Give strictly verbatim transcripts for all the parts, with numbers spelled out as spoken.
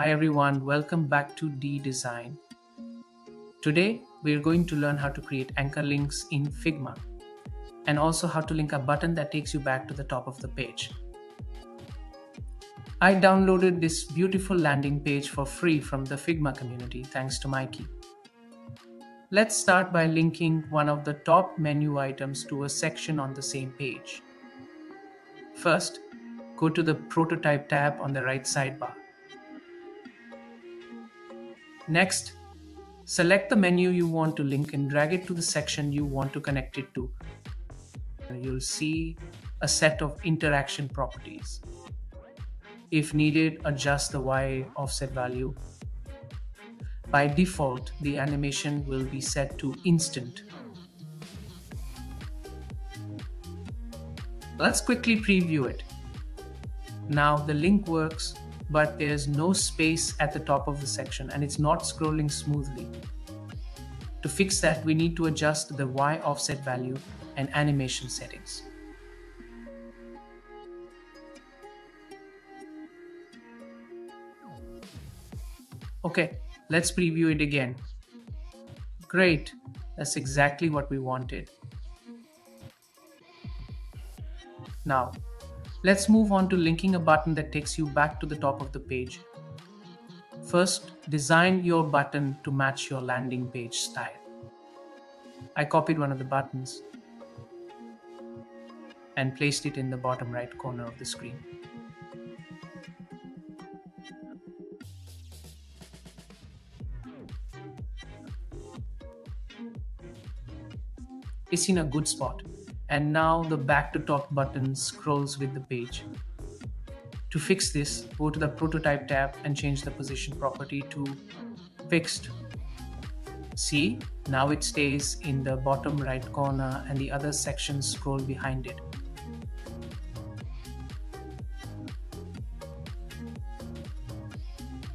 Hi everyone, welcome back to Dee Design. Today we are going to learn how to create anchor links in Figma and also how to link a button that takes you back to the top of the page. I downloaded this beautiful landing page for free from the Figma community thanks to Mikey. Let's start by linking one of the top menu items to a section on the same page. First, go to the prototype tab on the right sidebar. Next, select the menu you want to link and drag it to the section you want to connect it to. You'll see a set of interaction properties. If needed, adjust the Y offset value. By default, the animation will be set to instant. Let's quickly preview it. Now the link works, but there's no space at the top of the section and it's not scrolling smoothly. To fix that, we need to adjust the Y offset value and animation settings. Okay, let's preview it again. Great, that's exactly what we wanted. Now, let's move on to linking a button that takes you back to the top of the page. First, design your button to match your landing page style. I copied one of the buttons and placed it in the bottom right corner of the screen. It's in a good spot. And now the back to top button scrolls with the page. To fix this, go to the prototype tab and change the position property to fixed. See, now it stays in the bottom right corner and the other sections scroll behind it.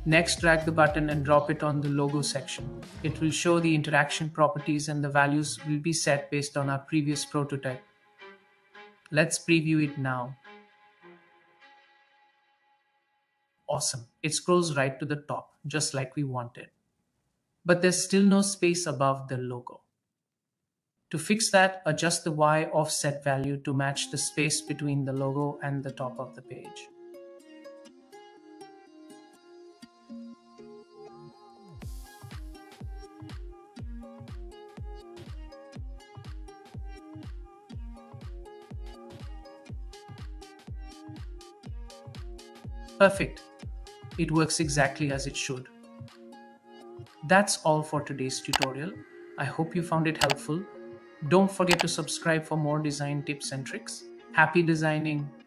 Next, drag the button and drop it on the logo section. It will show the interaction properties and the values will be set based on our previous prototype. Let's preview it now. Awesome, it scrolls right to the top, just like we wanted. But there's still no space above the logo. To fix that, adjust the Y offset value to match the space between the logo and the top of the page. Perfect. It works exactly as it should. That's all for today's tutorial. I hope you found it helpful. Don't forget to subscribe for more design tips and tricks. Happy designing!